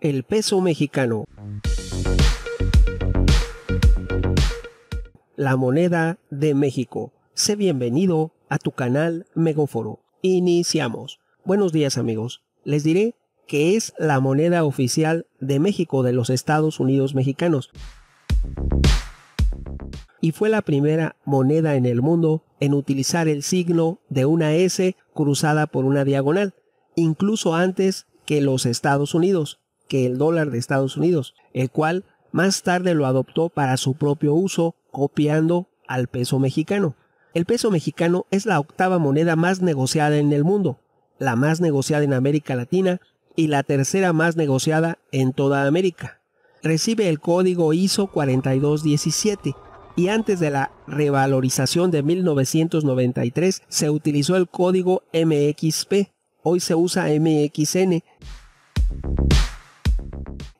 el peso mexicano. La moneda de México. Sé bienvenido a tu canal Megóforo. Iniciamos. Buenos días amigos. Les diré que es la moneda oficial de México de los Estados Unidos mexicanos. Y fue la primera moneda en el mundo en utilizar el signo de una S cruzada por una diagonal, incluso antes que los Estados Unidos, que el dólar de Estados Unidos, el cual más tarde lo adoptó para su propio uso, copiando al peso mexicano. El peso mexicano es la octava moneda más negociada en el mundo, la más negociada en América Latina y la tercera más negociada en toda América. Recibe el código ISO 4217. Y antes de la revalorización de 1993 se utilizó el código MXP, hoy se usa MXN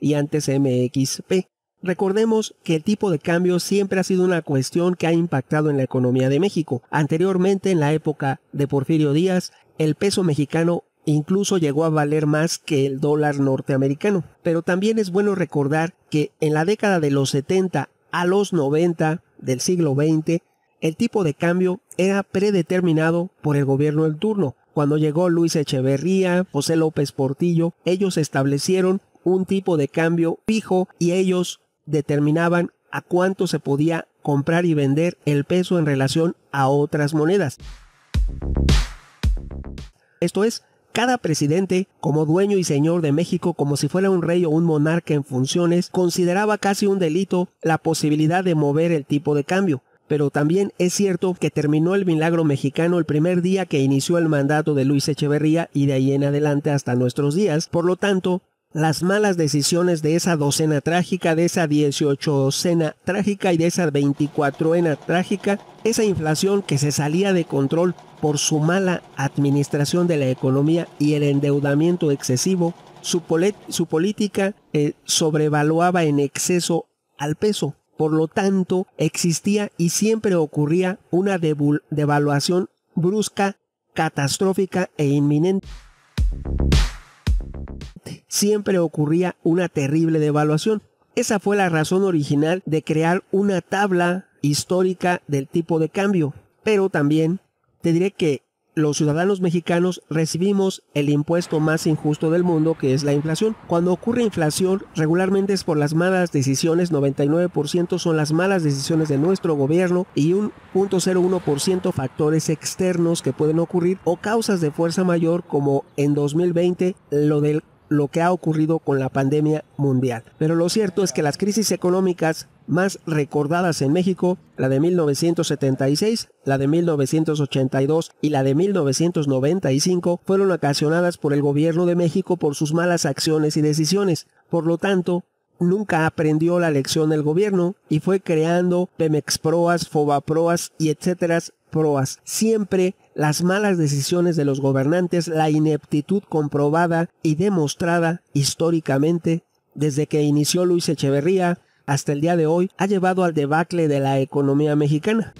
y antes MXP. Recordemos que el tipo de cambio siempre ha sido una cuestión que ha impactado en la economía de México. Anteriormente, en la época de Porfirio Díaz, el peso mexicano incluso llegó a valer más que el dólar norteamericano. Pero también es bueno recordar que en la década de los 70 a los 90 del siglo XX, el tipo de cambio era predeterminado por el gobierno en turno. Cuando llegó Luis Echeverría, José López Portillo, ellos establecieron un tipo de cambio fijo y ellos determinaban a cuánto se podía comprar y vender el peso en relación a otras monedas. Esto es, cada presidente, como dueño y señor de México, como si fuera un rey o un monarca en funciones, consideraba casi un delito la posibilidad de mover el tipo de cambio. Pero también es cierto que terminó el milagro mexicano el primer día que inició el mandato de Luis Echeverría y de ahí en adelante hasta nuestros días. Por lo tanto, las malas decisiones de esa docena trágica, de esa 18ena trágica y de esa 24ena trágica, esa inflación que se salía de control por su mala administración de la economía y el endeudamiento excesivo, su política sobrevaluaba en exceso al peso. Por lo tanto, existía y siempre ocurría una devaluación brusca, catastrófica e inminente. Siempre ocurría una terrible devaluación. Esa fue la razón original de crear una tabla histórica del tipo de cambio. Pero también te diré que los ciudadanos mexicanos recibimos el impuesto más injusto del mundo, que es la inflación. Cuando ocurre inflación, regularmente es por las malas decisiones, 99% son las malas decisiones de nuestro gobierno y un 0.01% factores externos que pueden ocurrir o causas de fuerza mayor, como en 2020 lo que ha ocurrido con la pandemia mundial. Pero lo cierto es que las crisis económicas más recordadas en México, la de 1976, la de 1982 y la de 1995, fueron ocasionadas por el gobierno de México por sus malas acciones y decisiones. Por lo tanto, nunca aprendió la lección del gobierno y fue creando Pemexproas, Fobaproas y etcétera proas. Siempre las malas decisiones de los gobernantes, la ineptitud comprobada y demostrada históricamente desde que inició Luis Echeverría hasta el día de hoy, ha llevado al debacle de la economía mexicana.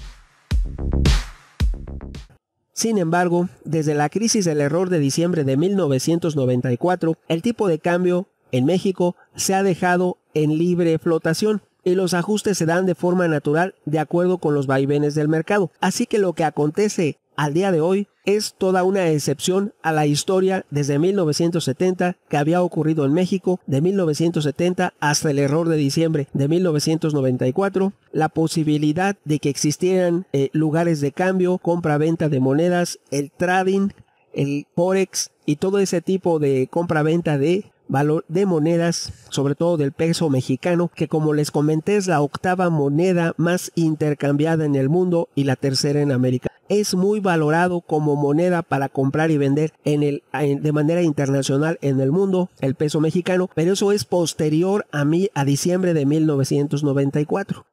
Sin embargo, desde la crisis del error de diciembre de 1994, el tipo de cambio en México se ha dejado en libre flotación y los ajustes se dan de forma natural de acuerdo con los vaivenes del mercado. Así que lo que acontece al día de hoy es toda una excepción a la historia desde 1970 que había ocurrido en México, de 1970 hasta el error de diciembre de 1994, la posibilidad de que existieran lugares de cambio, compra-venta de monedas, el trading, el forex y todo ese tipo de compra-venta de valor de monedas, sobre todo del peso mexicano, que como les comenté es la octava moneda más intercambiada en el mundo y la tercera en América. Es muy valorado como moneda para comprar y vender de manera internacional en el mundo, el peso mexicano, pero eso es posterior a diciembre de 1994.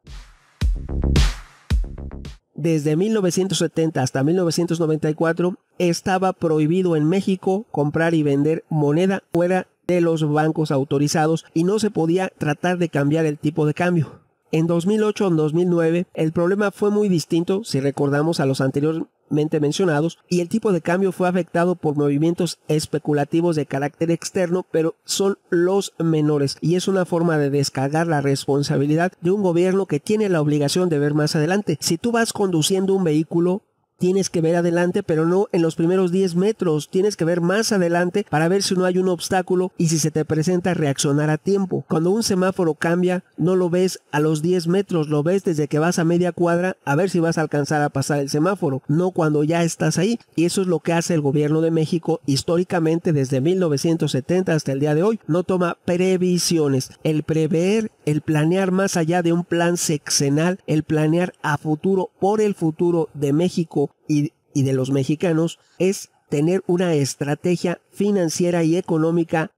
Desde 1970 hasta 1994 estaba prohibido en México comprar y vender moneda fuera de los bancos autorizados y no se podía tratar de cambiar el tipo de cambio. En 2008 o 2009 el problema fue muy distinto si recordamos a los anteriores anteriormente mencionados, y el tipo de cambio fue afectado por movimientos especulativos de carácter externo, pero son los menores, y es una forma de descargar la responsabilidad de un gobierno que tiene la obligación de ver más adelante. Si tú vas conduciendo un vehículo, tienes que ver adelante, pero no en los primeros 10 metros, tienes que ver más adelante para ver si no hay un obstáculo y si se te presenta reaccionar a tiempo. Cuando un semáforo cambia, no lo ves a los 10 metros, lo ves desde que vas a media cuadra a ver si vas a alcanzar a pasar el semáforo, no cuando ya estás ahí. Y eso es lo que hace el gobierno de México históricamente desde 1970 hasta el día de hoy. No toma previsiones. El prever, el planear más allá de un plan sexenal, el planear a futuro por el futuro de México y de los mexicanos, es tener una estrategia financiera y económica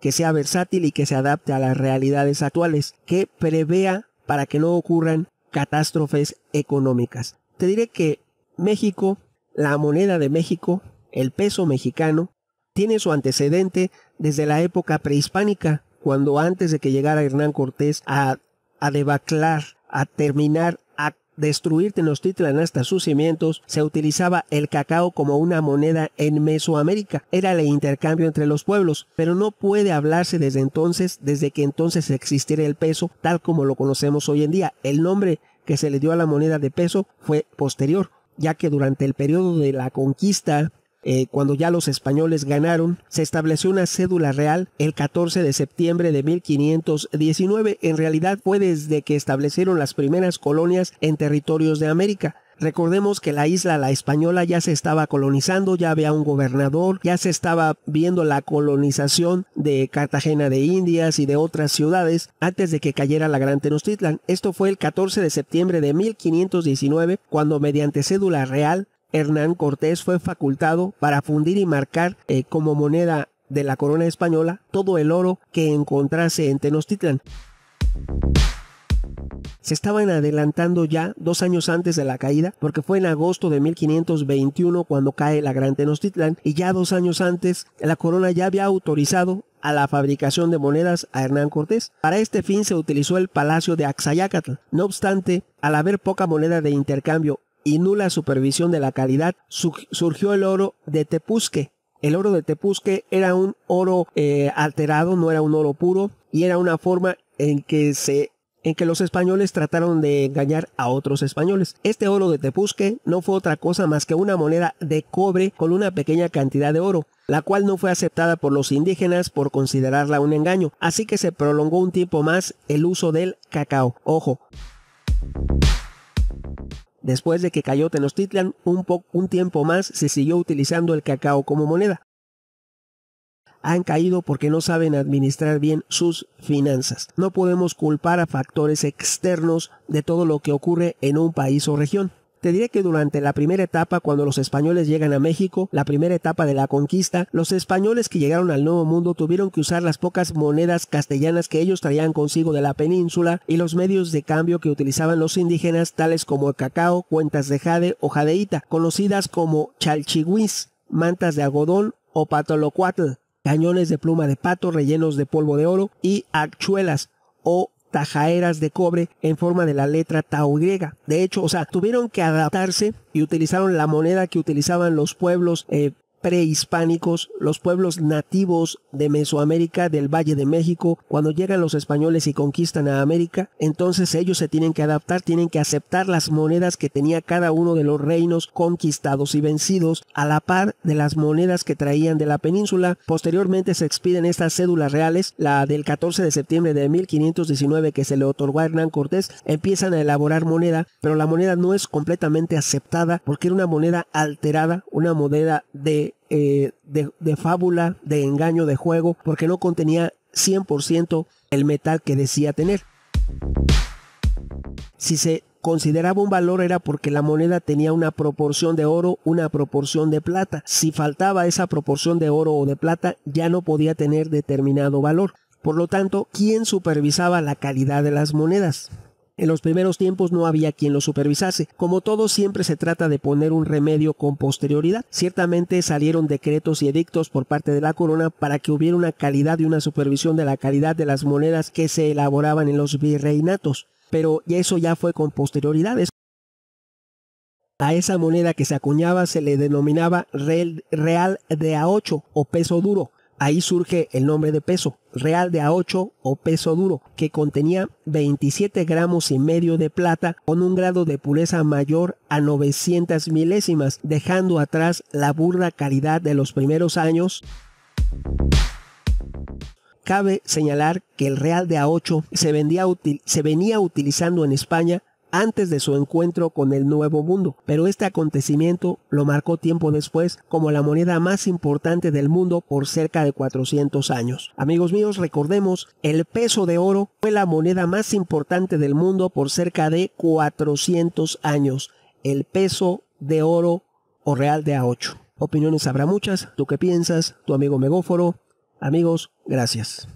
que sea versátil y que se adapte a las realidades actuales, que prevea para que no ocurran catástrofes económicas. Te diré que México, la moneda de México, el peso mexicano, tiene su antecedente desde la época prehispánica, cuando antes de que llegara Hernán Cortés a debaclar, a terminar, a destruir Tenochtitlán hasta sus cimientos, se utilizaba el cacao como una moneda en Mesoamérica. Era el intercambio entre los pueblos, pero no puede hablarse desde entonces, desde que entonces existiera el peso tal como lo conocemos hoy en día. El nombre que se le dio a la moneda de peso fue posterior, ya que durante el periodo de la conquista, cuando ya los españoles ganaron, se estableció una cédula real el 14 de septiembre de 1519. En realidad fue desde que establecieron las primeras colonias en territorios de América. Recordemos que la isla La Española ya se estaba colonizando, ya había un gobernador, ya se estaba viendo la colonización de Cartagena de Indias y de otras ciudades antes de que cayera la Gran Tenochtitlán. Esto fue el 14 de septiembre de 1519, cuando mediante cédula real Hernán Cortés fue facultado para fundir y marcar como moneda de la corona española todo el oro que encontrase en Tenochtitlán. Se estaban adelantando ya 2 años antes de la caída, porque fue en agosto de 1521 cuando cae la Gran Tenochtitlán, y ya 2 años antes la corona ya había autorizado a la fabricación de monedas a Hernán Cortés. Para este fin se utilizó el palacio de Axayacatl. No obstante, al haber poca moneda de intercambio y nula supervisión de la calidad, surgió el oro de tepuzque. El oro de tepuzque era un oro alterado, no era un oro puro, y era una forma en que los españoles trataron de engañar a otros españoles. Este oro de tepuzque no fue otra cosa más que una moneda de cobre con una pequeña cantidad de oro, la cual no fue aceptada por los indígenas por considerarla un engaño, así que se prolongó un tiempo más el uso del cacao. Ojo. Después de que cayó Tenochtitlán, un tiempo más se siguió utilizando el cacao como moneda. Han caído porque no saben administrar bien sus finanzas. No podemos culpar a factores externos de todo lo que ocurre en un país o región. Te diré que durante la primera etapa, cuando los españoles llegan a México, la primera etapa de la conquista, los españoles que llegaron al Nuevo Mundo tuvieron que usar las pocas monedas castellanas que ellos traían consigo de la península y los medios de cambio que utilizaban los indígenas, tales como el cacao, cuentas de jade o jadeíta, conocidas como chalchiguis, mantas de algodón o patolocuatl, cañones de pluma de pato rellenos de polvo de oro y hachuelas o tajaeras de cobre en forma de la letra tau griega. De hecho, tuvieron que adaptarse y utilizaron la moneda que utilizaban los pueblos prehispánicos, los pueblos nativos de Mesoamérica, del Valle de México. Cuando llegan los españoles y conquistan a América, entonces ellos se tienen que adaptar, tienen que aceptar las monedas que tenía cada uno de los reinos conquistados y vencidos, a la par de las monedas que traían de la península. Posteriormente se expiden estas cédulas reales, la del 14 de septiembre de 1519 que se le otorgó a Hernán Cortés. Empiezan a elaborar moneda, pero la moneda no es completamente aceptada porque era una moneda alterada, una moneda de fábula, de engaño, de juego, porque no contenía 100% el metal que decía tener. Si se consideraba un valor era porque la moneda tenía una proporción de oro, una proporción de plata. Si faltaba esa proporción de oro o de plata, ya no podía tener determinado valor. Por lo tanto, ¿quién supervisaba la calidad de las monedas? En los primeros tiempos no había quien lo supervisase. Como todo, siempre se trata de poner un remedio con posterioridad. Ciertamente salieron decretos y edictos por parte de la corona para que hubiera una calidad y una supervisión de la calidad de las monedas que se elaboraban en los virreinatos. Pero eso ya fue con posterioridad. A esa moneda que se acuñaba se le denominaba real de a 8 o peso duro. Ahí surge el nombre de peso, real de a 8 o peso duro, que contenía 27 gramos y medio de plata con un grado de pureza mayor a 900 milésimas, dejando atrás la burda calidad de los primeros años. Cabe señalar que el real de a 8 se venía utilizando en España antes de su encuentro con el Nuevo Mundo, pero este acontecimiento lo marcó tiempo después como la moneda más importante del mundo por cerca de 400 años. Amigos míos, recordemos, el peso de oro fue la moneda más importante del mundo por cerca de 400 años. El peso de oro o real de a 8. Opiniones habrá muchas. ¿Tú qué piensas? Tu amigo Megóforo. Amigos, gracias.